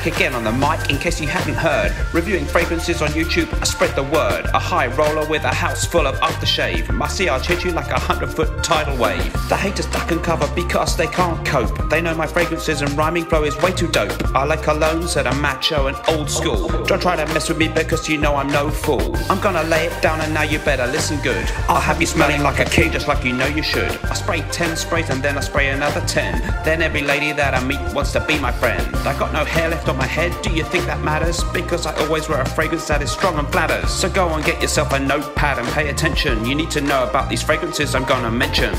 back again on the mic in case you hadn't heard. Reviewing fragrances on YouTube, I spread the word. A high roller with a house full of aftershave. My CRs hit you like a 100-foot tidal wave. The haters duck and cover because they can't cope. They know my fragrances and rhyming flow is way too dope. I like cologne, said a macho and old school. Don't try to mess with me because you know I'm no fool. I'm gonna lay it down and now you better listen good. I'll have you smelling like a king just like you know you should. I spray 10 sprays and then I spray another 10. Then every lady that I meet wants to be my friend. I got no hair left on my head, do you think that matters? Because I always wear a fragrance that is strong and flatters. So go and get yourself a notepad and pay attention. You need to know about these fragrances I'm gonna mention.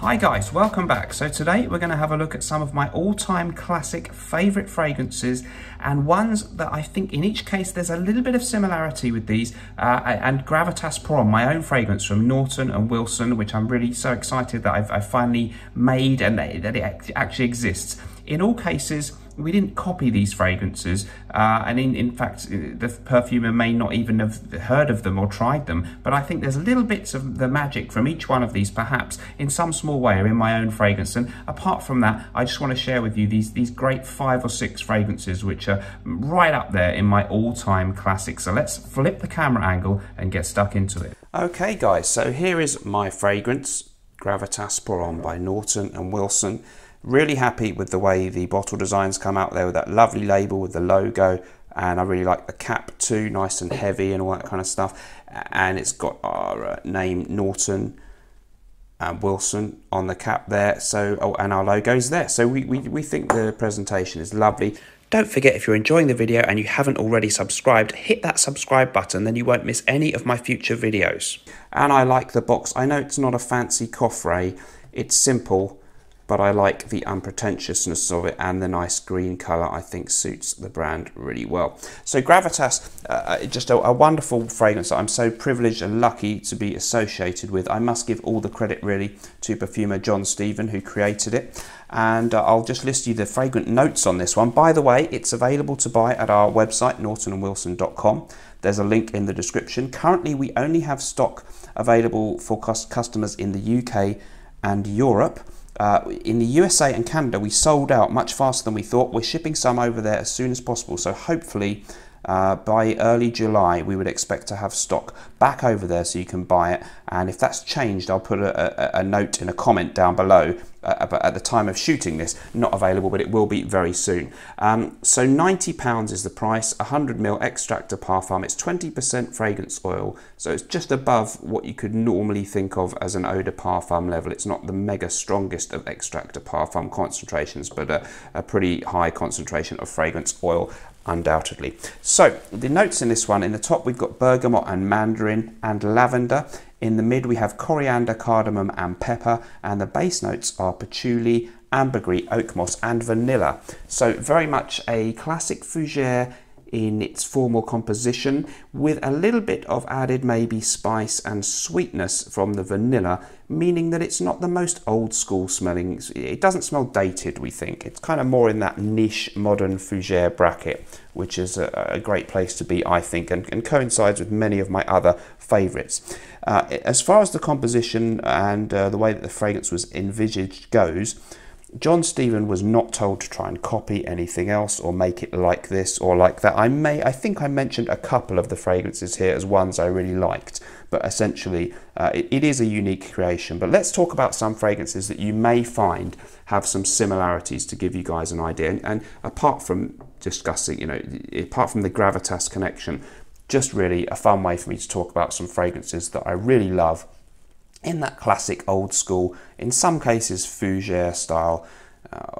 Hi guys, welcome back. So today we're going to have a look at some of my all-time classic favourite fragrances and ones that I think in each case there's a little bit of similarity with these and Gravitas Pour Homme, my own fragrance from Naughton and Wilson, which I'm really so excited that I've finally made and that it actually exists. In all cases, we didn't copy these fragrances and in fact the perfumer may not even have heard of them or tried them, but I think there's little bits of the magic from each one of these perhaps in some small way or in my own fragrance. And apart from that, I just want to share with you these great 5 or 6 fragrances which are right up there in my all-time classics. So let's flip the camera angle and get stuck into it. Okay guys, so here is my fragrance, Gravitas Pour Homme by Naughton and Wilson. Really happy with the way the bottle designs come out there with that lovely label with the logo, and I really like the cap too, nice and heavy and all that kind of stuff. And it's got our name Naughton and Wilson on the cap there, so and our logo's there, so we think the presentation is lovely. Don't forget, if you're enjoying the video and you haven't already subscribed, hit that subscribe button, then you won't miss any of my future videos. And I like the box. I know it's not a fancy coffret, it's simple, but I like the unpretentiousness of it, and the nice green colour I think suits the brand really well. So Gravitas, just a wonderful fragrance that I'm so privileged and lucky to be associated with. I must give all the credit really to perfumer John Stephen who created it. And I'll just list you the fragrant notes on this one. By the way, it's available to buy at our website, naughtonandwilson.com. There's a link in the description. Currently we only have stock available for customers in the UK and Europe. In the USA and Canada we sold out much faster than we thought. We're shipping some over there as soon as possible, so hopefully by early July we would expect to have stock back over there so you can buy it. And if that's changed, I'll put a note in a comment down below, but at the time of shooting this, not available, but it will be very soon. So £90 is the price. 100 ml Extract de Parfum. It's 20% fragrance oil, so it's just above what you could normally think of as an eau de parfum level. It's not the mega strongest of Extract de Parfum concentrations, but a pretty high concentration of fragrance oil undoubtedly. So the notes in this one, in the top we've got bergamot and mandarin and lavender. In the mid we have coriander, cardamom and pepper, and the base notes are patchouli, ambergris, oak moss and vanilla. So very much a classic fougère in its formal composition, with a little bit of added maybe spice and sweetness from the vanilla, meaning that it's not the most old school smelling. It doesn't smell dated, we think. It's kind of more in that niche modern fougère bracket, which is a great place to be, I think, and coincides with many of my other favourites. As far as the composition and the way that the fragrance was envisaged goes, John Stephen was not told to try and copy anything else or make it like this or like that. I think I mentioned a couple of the fragrances here as ones I really liked, but essentially it is a unique creation. But let's talk about some fragrances that you may find have some similarities to give you guys an idea. And apart from discussing, you know, apart from the Gravitas connection, just really a fun way for me to talk about some fragrances that I really love in that classic old school, in some cases fougère style,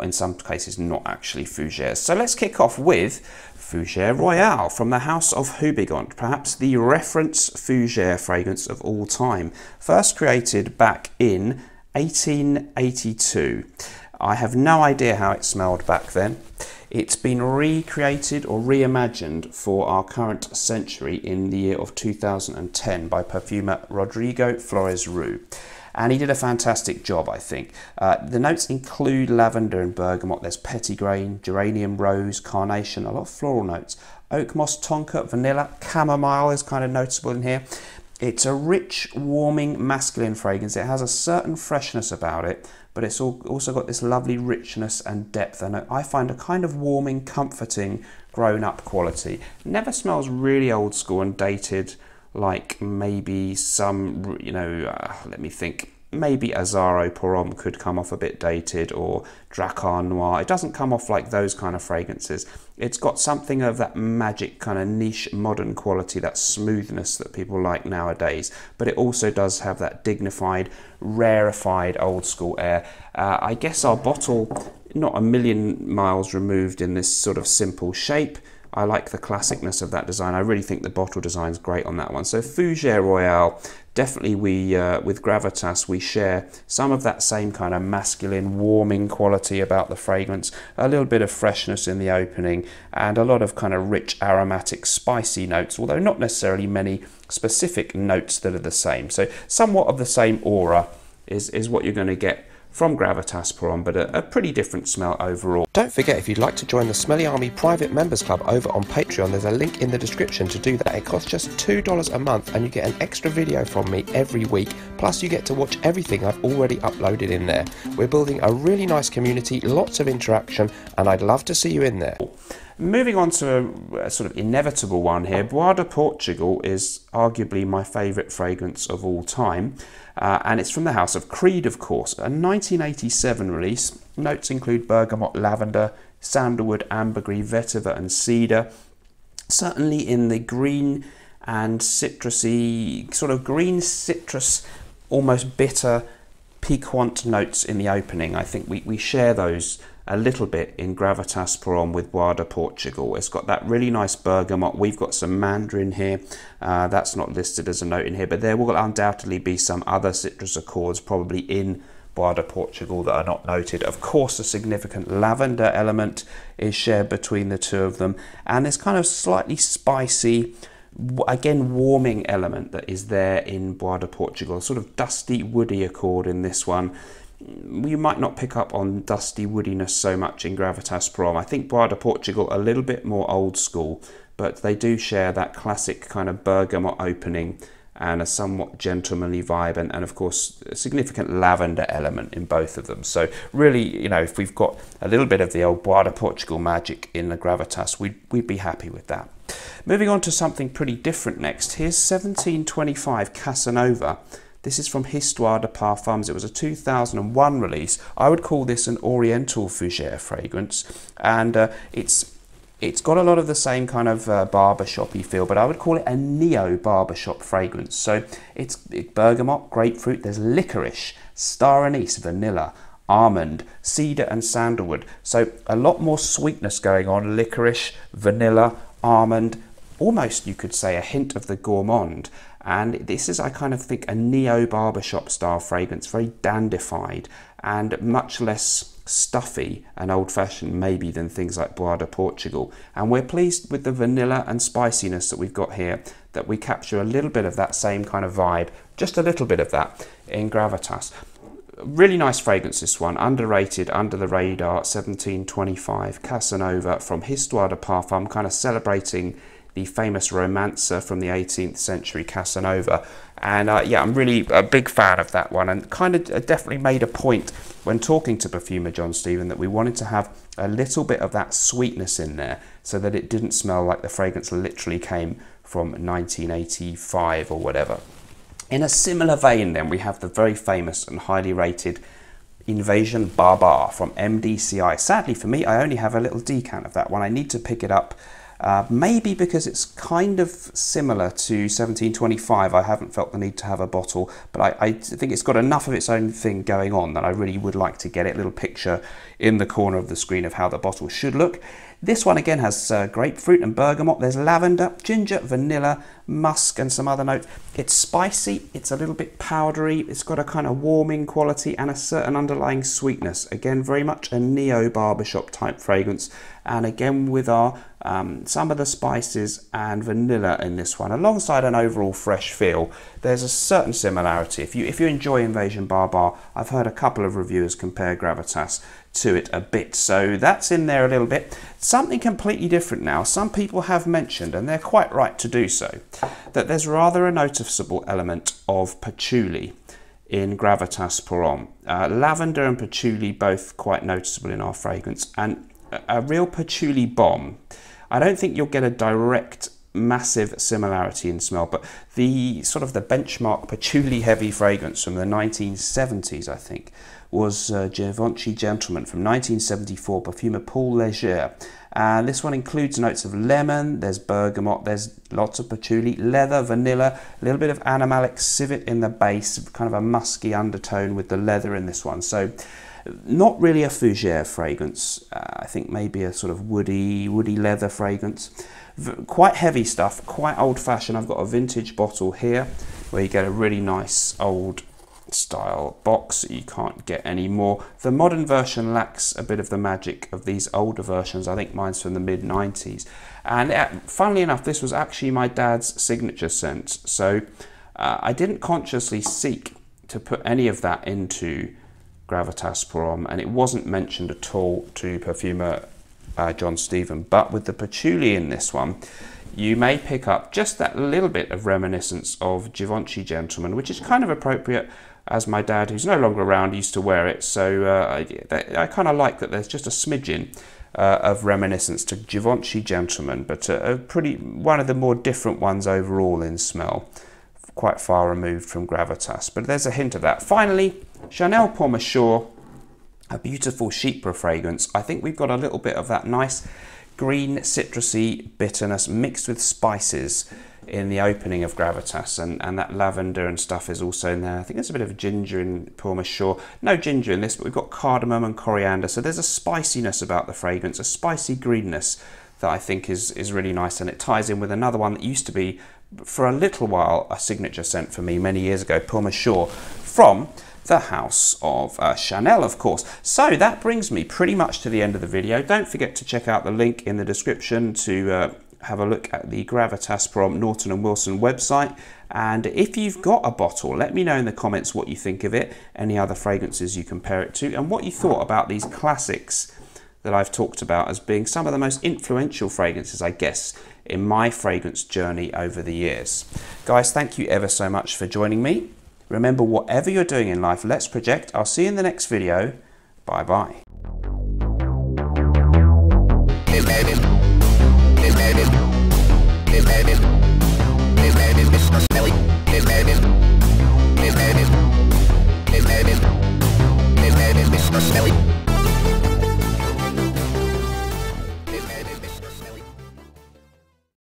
in some cases not actually fougère. So let's kick off with Fougère Royale from the house of Houbigant, perhaps the reference fougère fragrance of all time. First created back in 1882. I have no idea how it smelled back then. It's been recreated or reimagined for our current century in the year of 2010 by perfumer Rodrigo Flores Roux. and he did a fantastic job, I think. The notes include lavender and bergamot. There's petitgrain, geranium, rose, carnation, a lot of floral notes. Oak moss, tonka, vanilla, chamomile is kind of noticeable in here. It's a rich, warming, masculine fragrance. It has a certain freshness about it, but it's also got this lovely richness and depth. And I find a kind of warming, comforting, grown-up quality. Never smells really old school and dated, like maybe some, you know, let me think, maybe Azaro Pour Homme could come off a bit dated, or Drakkar Noir. It doesn't come off like those kind of fragrances. It's got something of that magic kind of niche modern quality, that smoothness that people like nowadays, but it also does have that dignified, rarefied old school air. I guess our bottle, not a million miles removed in this sort of simple shape. I like the classicness of that design. I really think the bottle design's great on that one. So Fougère Royale, definitely we, with Gravitas, we share some of that same kind of masculine, warming quality about the fragrance, a little bit of freshness in the opening, and a lot of kind of rich, aromatic, spicy notes, although not necessarily many specific notes that are the same. So somewhat of the same aura is what you're going to get from Gravitas Pour Homme, but a pretty different smell overall. Don't forget, if you'd like to join the Smelly Army private members club over on Patreon, there's a link in the description to do that. It costs just $2 a month and you get an extra video from me every week, plus you get to watch everything I've already uploaded in there. We're building a really nice community, lots of interaction, and I'd love to see you in there. Moving on to a sort of inevitable one here, Bois du Portugal is arguably my favourite fragrance of all time, and it's from the house of Creed, of course, a 1987 release. Notes include bergamot, lavender, sandalwood, ambergris, vetiver and cedar. Certainly in the green and citrusy, sort of green citrus, almost bitter, piquant notes in the opening. I think we share those a little bit in Gravitas Pour Homme with Bois du Portugal. It's got that really nice bergamot. We've got some mandarin here. That's not listed as a note in here, but there will undoubtedly be some other citrus accords probably in Bois du Portugal that are not noted. Of course, a significant lavender element is shared between the two of them, and this kind of slightly spicy, again, warming element that is there in Bois du Portugal. Sort of dusty, woody accord in this one. You might not pick up on dusty woodiness so much in Gravitas Pour Homme. I think Bois du Portugal a little bit more old school, but they do share that classic kind of bergamot opening and a somewhat gentlemanly vibe, and of course a significant lavender element in both of them. So really, you know, if we've got a little bit of the old Bois du Portugal magic in the Gravitas, we'd be happy with that. Moving on to something pretty different next. Here's 1725 Casanova. This is from Histoire de Parfums. It was a 2001 release. I would call this an oriental fougère fragrance, and it's got a lot of the same kind of barbershop-y feel, but I would call it a neo-barbershop fragrance. So it's bergamot, grapefruit, there's licorice, star anise, vanilla, almond, cedar and sandalwood. So a lot more sweetness going on, licorice, vanilla, almond, almost you could say a hint of the gourmand. And this is, I kind of think, a neo-barbershop style fragrance, very dandified and much less stuffy and old-fashioned maybe than things like Bois du Portugal. And we're pleased with the vanilla and spiciness that we've got here, that we capture a little bit of that same kind of vibe, just a little bit of that in Gravitas. Really nice fragrance, this one, underrated, under the radar. 1725 Casanova from Histoire de Parfum, kind of celebrating the famous romancer from the 18th century, Casanova. And yeah, I'm really a big fan of that one, and kind of definitely made a point when talking to perfumer John Stephen that we wanted to have a little bit of that sweetness in there so that it didn't smell like the fragrance literally came from 1985 or whatever. In a similar vein then, we have the very famous and highly rated Invasion Barbare from MDCI. Sadly for me, I only have a little decant of that one. I need to pick it up. Maybe because it's kind of similar to 1725, I haven't felt the need to have a bottle, but I think it's got enough of its own thing going on that I really would like to get it. A little picture in the corner of the screen of how the bottle should look. This one again has grapefruit and bergamot. There's lavender, ginger, vanilla, musk and some other notes. It's spicy, it's a little bit powdery, it's got a kind of warming quality and a certain underlying sweetness. Again, very much a neo barbershop type fragrance. And again with our some of the spices and vanilla in this one, alongside an overall fresh feel. There's a certain similarity. If you enjoy Invasion Barbare, I've heard a couple of reviewers compare Gravitas to it a bit, so that's in there a little bit. Something completely different now. Some people have mentioned, and they're quite right to do so, that there's rather a noticeable element of patchouli in Gravitas Pour Homme. Lavender and patchouli both quite noticeable in our fragrance, and a real patchouli bomb. I don't think you'll get a direct massive similarity in smell, but the sort of the benchmark patchouli heavy fragrance from the 1970s, I think, was Givenchy Gentleman from 1974, perfumer Paul Legere. And this one includes notes of lemon, there's bergamot, there's lots of patchouli, leather, vanilla, a little bit of animalic civet in the base, kind of a musky undertone with the leather in this one. So not really a fougère fragrance, I think maybe a sort of woody leather fragrance. Quite heavy stuff, quite old-fashioned. I've got a vintage bottle here where you get a really nice old style box that you can't get anymore. The modern version lacks a bit of the magic of these older versions. I think mine's from the mid-90s. And funnily enough, this was actually my dad's signature scent. So I didn't consciously seek to put any of that into Gravitas Pour Homme, and it wasn't mentioned at all to perfumer John Stephen, but with the patchouli in this one, you may pick up just that little bit of reminiscence of Givenchy Gentleman, which is kind of appropriate, as my dad, who's no longer around, used to wear it. So I kind of like that there's just a smidgen of reminiscence to Givenchy Gentleman, but one of the more different ones overall in smell, quite far removed from Gravitas, but there's a hint of that. Finally, Chanel Pour Monsieur, a beautiful chypre fragrance. I think we've got a little bit of that nice green citrusy bitterness mixed with spices in the opening of Gravitas, and that lavender and stuff is also in there. I think there's a bit of ginger in Pour Monsieur. No ginger in this, but we've got cardamom and coriander. So there's a spiciness about the fragrance, a spicy greenness that I think is really nice, and it ties in with another one that used to be, for a little while, a signature scent for me many years ago, Puma Shaw, from the house of Chanel, of course. So that brings me pretty much to the end of the video. Don't forget to check out the link in the description to have a look at the Gravitas Pour Homme Naughton and Wilson website. And if you've got a bottle, let me know in the comments what you think of it, any other fragrances you compare it to, and what you thought about these classics that I've talked about as being some of the most influential fragrances, I guess, in my fragrance journey over the years. Guys, thank you ever so much for joining me. Remember, whatever you're doing in life, let's project. I'll see you in the next video. Bye-bye.